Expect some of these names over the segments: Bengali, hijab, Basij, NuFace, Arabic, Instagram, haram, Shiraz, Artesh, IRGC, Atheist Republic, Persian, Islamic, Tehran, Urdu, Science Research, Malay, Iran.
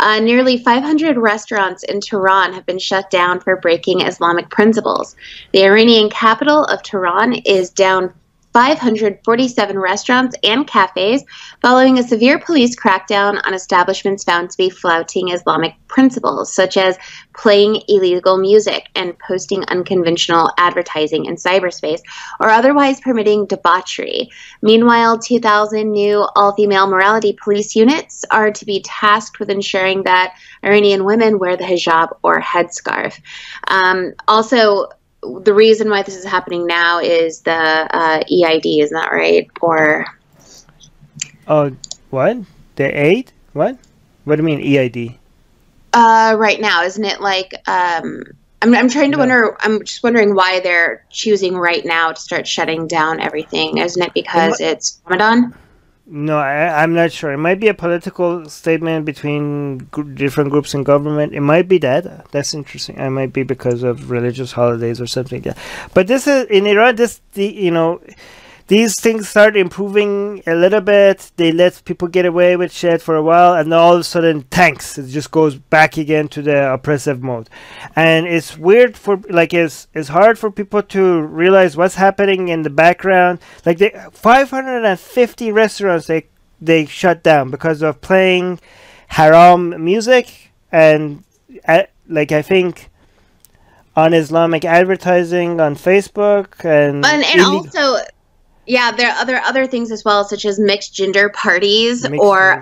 Nearly 500 restaurants in Tehran have been shut down for breaking Islamic principles. The Iranian capital of Tehran is down 547 restaurants and cafes following a severe police crackdown on establishments found to be flouting Islamic principles, such as playing illegal music and posting unconventional advertising in cyberspace, or otherwise permitting debauchery. Meanwhile, 2,000 new all-female morality police units are to be tasked with ensuring that Iranian women wear the hijab or headscarf. Also, the reason why this is happening now is the EID, isn't that right? Or what? The aid? What? What do you mean EID? Right now, isn't it like I'm trying to wonder. I'm just wondering why they're choosing right now to start shutting down everything. Isn't it because it's Ramadan? No, I'm not sure. It might be a political statement between different groups in government. It might be that. That's interesting. It might be because of religious holidays or something like that. But this is in Iran. These things start improving a little bit. They let people get away with shit for a while, and all of a sudden, tanks. It just goes back again to the oppressive mode, and it's weird for like it's hard for people to realize what's happening in the background. Like the 550 restaurants they shut down because of playing haram music and like I think on Islamic advertising on Facebook and also. Yeah, there are other things as well, such as mixed gender parties or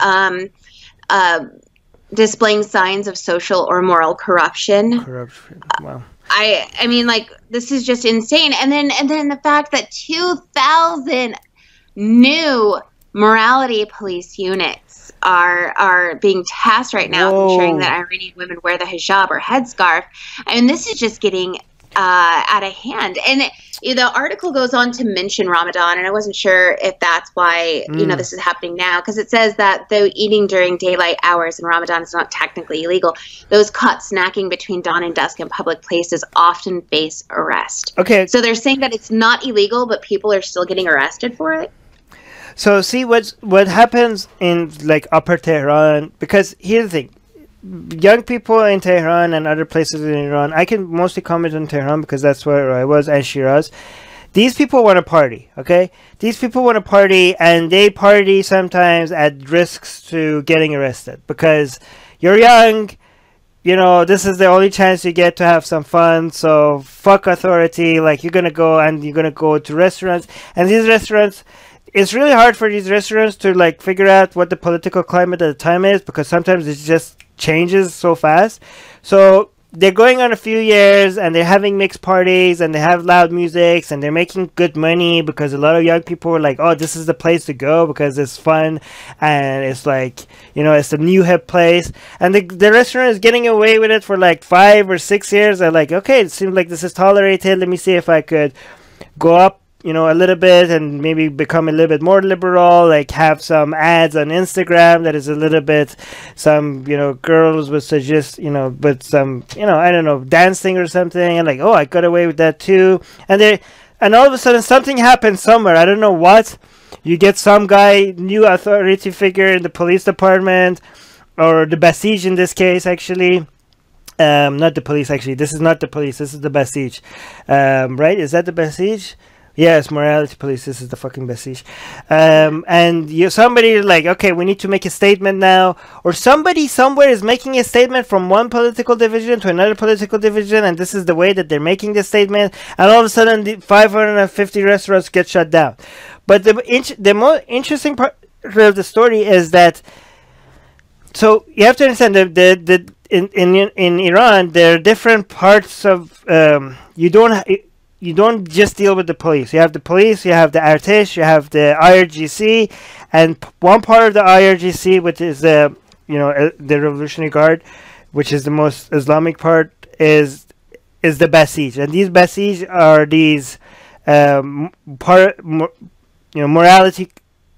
displaying signs of social or moral corruption. Wow. I mean, like, this is just insane. And then the fact that 2,000 new morality police units are being tasked right now, ensuring that Iranian women wear the hijab or headscarf. I mean, this is just getting out of hand. And the article goes on to mention Ramadan, and I wasn't sure if that's why this is happening now, because it says that though eating during daylight hours in Ramadan is not technically illegal, those caught snacking between dawn and dusk in public places often face arrest. Okay. So they're saying that it's not illegal, but people are still getting arrested for it. So see what happens in like Upper Tehran, because here's the thing. Young people in Tehran and other places in Iran, I can mostly comment on Tehran because that's where I was, and Shiraz. These people want to party, okay? These people want to party, and they party sometimes at risks to getting arrested because you're young, this is the only chance you get to have some fun, so fuck authority. Like, you're going to go and you're going to go to restaurants, and these restaurants... It's really hard for these restaurants to like figure out what the political climate at the time is, because sometimes it just changes so fast. So they're going on a few years, and they're having mixed parties, and they have loud music, and they're making good money because a lot of young people are like, oh, this is the place to go because it's fun, and it's like, it's a new hip place. And the restaurant is getting away with it for like 5 or 6 years. They're like, okay, it seems like this is tolerated. Let me see if I could go up a little bit and maybe become a little bit more liberal, like have some ads on Instagram that is a little bit some, girls would suggest, but some, I don't know, dancing or something, and like, oh, I got away with that too. And all of a sudden something happens somewhere. I don't know what. You get some guy, new authority figure in the police department, or the Basij in this case, actually. Not the police, actually. This is not the police. This is the Basij. Right? Is that the Basij? Yes, morality police. This is the fucking Basij. And somebody like, okay, we need to make a statement now. Or somebody somewhere is making a statement from one political division to another political division. And this is the way that they're making the statement. And all of a sudden, the 550 restaurants get shut down. But the more interesting part of the story is that... So you have to understand that in Iran, there are different parts of... You don't just deal with the police. You have the police, you have the Artesh, you have the IRGC, and one part of the IRGC, which is the Revolutionary Guard, which is the most Islamic part, is the Basij. And these Basij are these morality.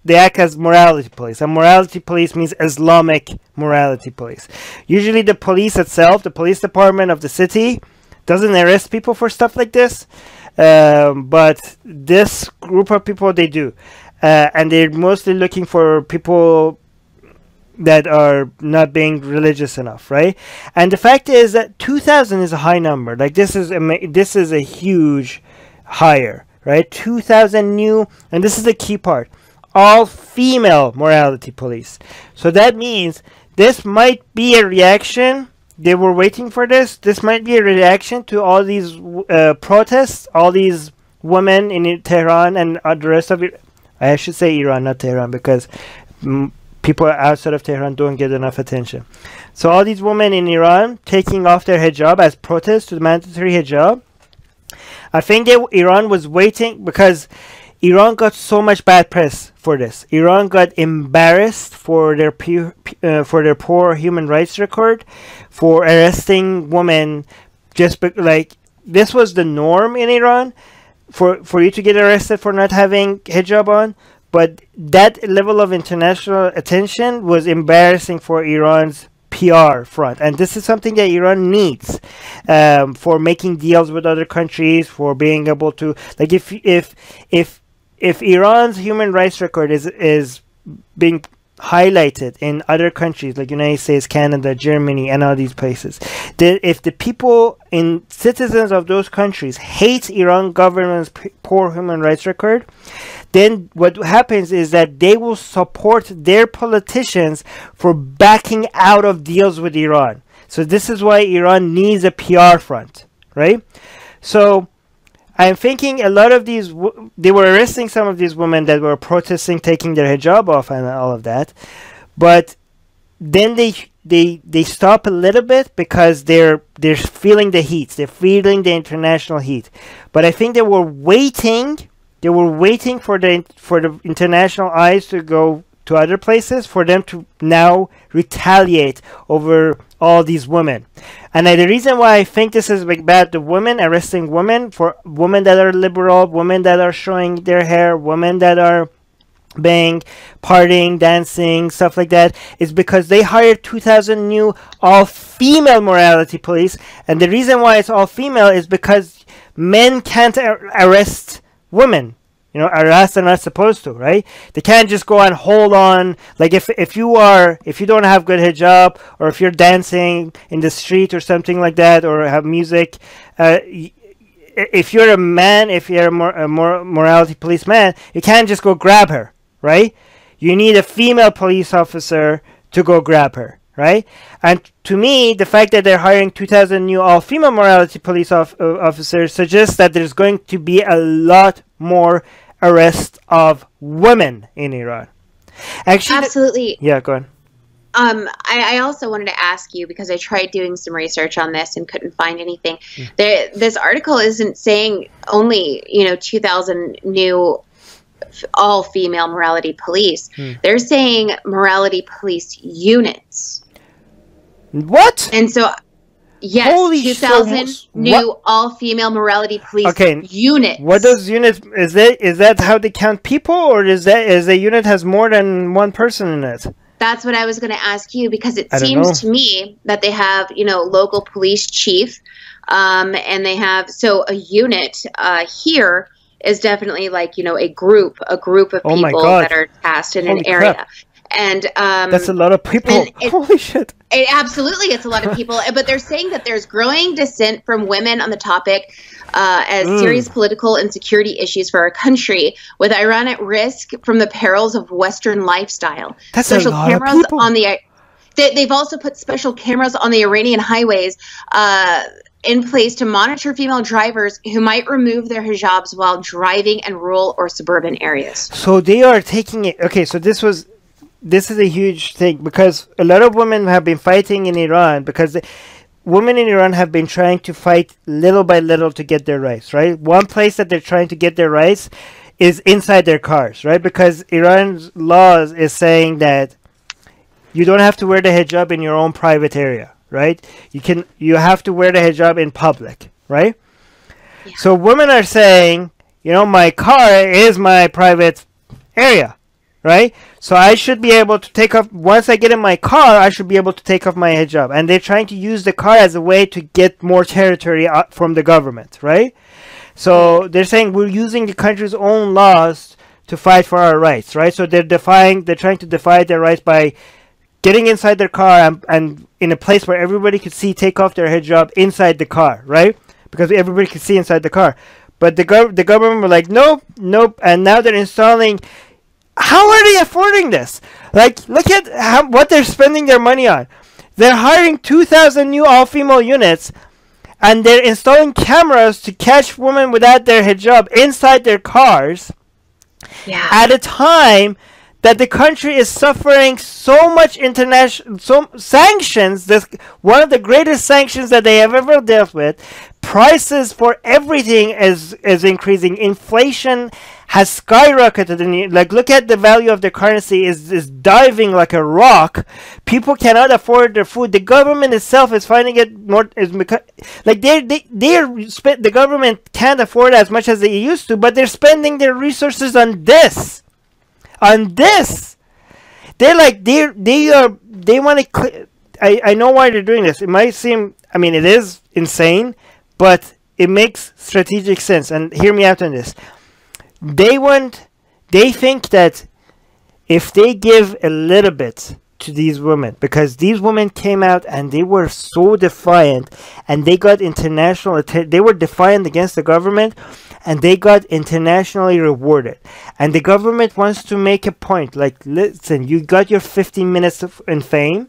They act as morality police, and morality police means Islamic morality police. Usually, the police itself, the police department of the city, doesn't arrest people for stuff like this, but this group of people, they do, and they're mostly looking for people that are not being religious enough, right? And the fact is that 2,000 is a high number. Like, this is a huge higher, right? 2,000 new, and this is the key part, all female morality police. So that means this might be a reaction. They were waiting for this. This might be a reaction to all these protests, all these women in Tehran and the rest of it. I should say Iran, not Tehran, because people outside of Tehran don't get enough attention. So all these women in Iran taking off their hijab as protest to the mandatory hijab. I think that Iran was waiting because Iran got so much bad press for this. Iran got embarrassed for their poor human rights record, for arresting women. Just like this was the norm in Iran, for you to get arrested for not having hijab on. But that level of international attention was embarrassing for Iran's PR front, and this is something that Iran needs for making deals with other countries, for being able to, like, if Iran's human rights record is being highlighted in other countries like United States, Canada, Germany, and all these places, if the people and citizens of those countries hate Iran government's poor human rights record, then what happens is that they will support their politicians for backing out of deals with Iran. So this is why Iran needs a PR front, right? So I'm thinking a lot of these, they were arresting some of these women that were protesting, taking their hijab off and all of that. But then they stop a little bit because they're feeling the heat. They're feeling the international heat. But I think they were waiting. They were waiting for the international eyes to go to other places for them to now retaliate over all these women. And the reason why I think this is about the women, arresting women, for women that are liberal, women that are showing their hair, women that are partying, dancing, stuff like that, is because they hired 2,000 new all-female morality police. And the reason why it's all-female is because men can't arrest women. You know, arrests are not supposed to, right? They can't just go and hold on. Like, if you don't have good hijab, or if you're dancing in the street or something like that, or have music, if you're a man, if you're a morality policeman, you can't just go grab her, right? You need a female police officer to go grab her, right? And to me, the fact that they're hiring 2,000 new all-female morality police officers suggests that there's going to be a lot more arrests of women in Iran. Actually, absolutely. Yeah, go on. I also wanted to ask you, because I tried doing some research on this and couldn't find anything. Mm. This article isn't saying only, you know, 2,000 new all-female morality police. Mm. They're saying morality police units. What? And so, yes, holy 2,000 new all-female morality police units. What does units, is that how they count people, or is the unit has more than one person in it? That's what I was going to ask you, because it seems to me that they have, you know, local police chief, and they have, so a unit here is definitely like, you know, a group of people that are tasked in an area. Crap. And that's a lot of people. Holy shit. Absolutely, it's a lot of people. But they're saying that there's growing dissent from women on the topic as serious political and security issues for our country, with Iran at risk from the perils of Western lifestyle. That's social a lot cameras of people. On the they've also put special cameras on the Iranian highways in place to monitor female drivers who might remove their hijabs while driving in rural or suburban areas. So they are taking it. Okay, so this is a huge thing, because a lot of women have been fighting in Iran, because women in Iran have been trying to fight little by little to get their rights, right? One place that they're trying to get their rights is inside their cars, right? Because Iran's laws is saying that you don't have to wear the hijab in your own private area, right? You have to wear the hijab in public, right? Yeah. So women are saying, you know, my car is my private area, right? So I should be able to take off, once I get in my car, I should be able to take off my hijab. And they're trying to use the car as a way to get more territory from the government, right? So they're saying we're using the country's own laws to fight for our rights, right? So they're trying to defy their rights by getting inside their car and in a place where everybody could see, take off their hijab inside the car, right? Because everybody could see inside the car. But the government were like, nope, nope. And now they're installing. How are they affording this? Like, look at how, what they're spending their money on. They're hiring 2,000 new all-female units, and they're installing cameras to catch women without their hijab inside their cars, yeah, at a time that the country is suffering so much international sanctions, one of the greatest sanctions that they have ever dealt with. Prices for everything is increasing. Inflation has skyrocketed. And like, look at the value of the currency is diving like a rock. People cannot afford their food. The government itself is finding it more like the government can't afford as much as they used to, but they're spending their resources on this. On this, they're like they want to. I know why they're doing this. It might seem, I mean, it is insane, but it makes strategic sense. And hear me out on this. They think that if they give a little bit to these women, because these women came out and they were so defiant, and they got international attention. They were defiant against the government, and they got internationally rewarded. And the government wants to make a point, like, listen, you got your 15 minutes in fame,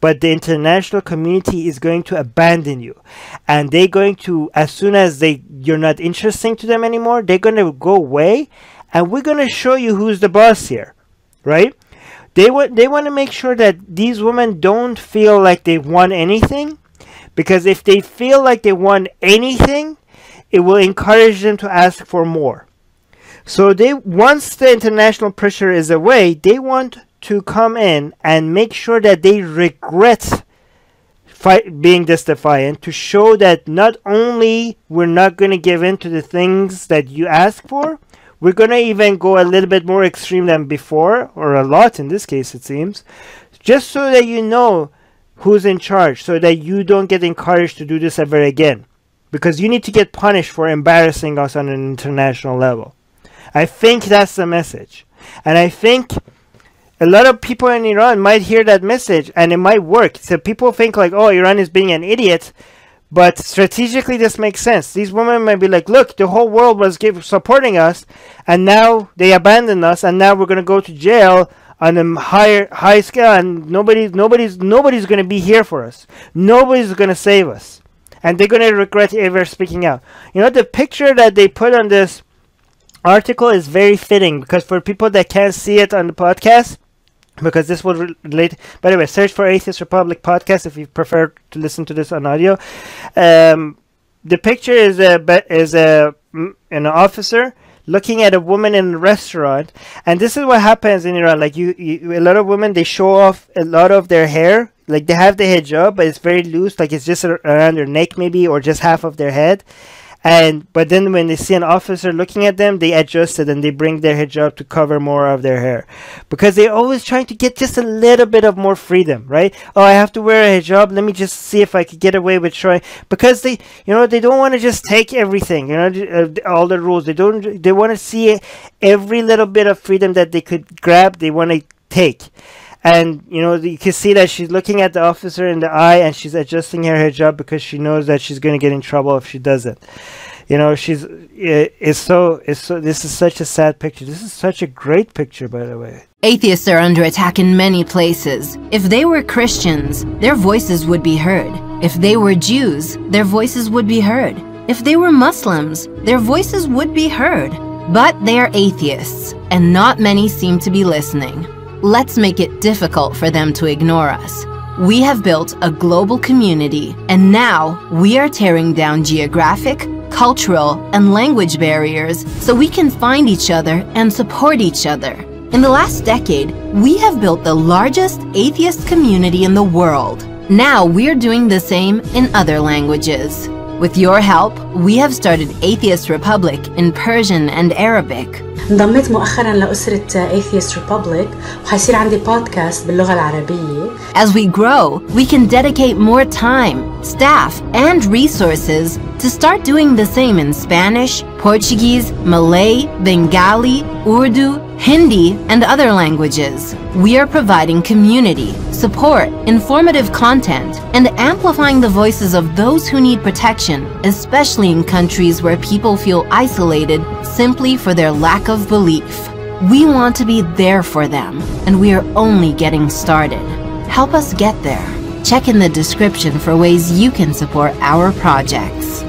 but the international community is going to abandon you, and they're going to, as soon as you're not interesting to them anymore, they're going to go away, and we're going to show you who's the boss here, right? They want to make sure that these women don't feel like they won anything, because if they feel like they won anything, it will encourage them to ask for more. So once the international pressure is away, they want to come in and make sure that they regret being this defiant, to show that not only we're not going to give in to the things that you ask for, we're going to even go a little bit more extreme than before, or a lot in this case it seems, just so that you know who's in charge, so that you don't get encouraged to do this ever again. Because you need to get punished for embarrassing us on an international level. I think that's the message. And I think a lot of people in Iran might hear that message and it might work. So people think like, oh, Iran is being an idiot. But strategically, this makes sense. These women might be like, look, the whole world was supporting us, and now they abandoned us, and now we're going to go to jail on a high scale, and nobody's going to be here for us. Nobody's going to save us. And they're going to regret ever speaking out. You know, the picture that they put on this article is very fitting, because for people that can't see it on the podcast, because this would relate. By the way, search for Atheist Republic podcast if you prefer to listen to this on audio. The picture is an officer looking at a woman in a restaurant, and this is what happens in Iran. Like a lot of women, they show off a lot of their hair. Like they have the hijab, but it's very loose. Like it's just around their neck maybe, or just half of their head. But then when they see an officer looking at them, they adjust it and they bring their hijab to cover more of their hair, because they're always trying to get just a little bit of more freedom, right? Oh, I have to wear a hijab. Let me just see if I could get away with trying, because they, you know, they don't want to just take everything, you know, all the rules. They want to see every little bit of freedom that they could grab. They want to take. And, you know, you can see that she's looking at the officer in the eye and she's adjusting her hijab, because she knows that she's going to get in trouble if she doesn't. You know, this is such a sad picture. This is such a great picture, by the way. Atheists are under attack in many places. If they were Christians, their voices would be heard. If they were Jews, their voices would be heard. If they were Muslims, their voices would be heard. But they are atheists, and not many seem to be listening. Let's make it difficult for them to ignore us. We have built a global community, and now we are tearing down geographic, cultural, and language barriers so we can find each other and support each other. In the last decade, we have built the largest atheist community in the world. Now we're doing the same in other languages. With your help, we have started Atheist Republic in Persian and Arabic. انضميت مؤخرا لأسرة Atheist Republic وحيصير عندي بودكاست باللغة العربية. As we grow, we can dedicate more time, staff, and resources to start doing the same in Spanish, Portuguese, Malay, Bengali, Urdu, Hindi, and other languages. We are providing community, support, informative content, and amplifying the voices of those who need protection, especially in countries where people feel isolated simply for their lack of belief. We want to be there for them, and we are only getting started. Help us get there. Check in the description for ways you can support our projects.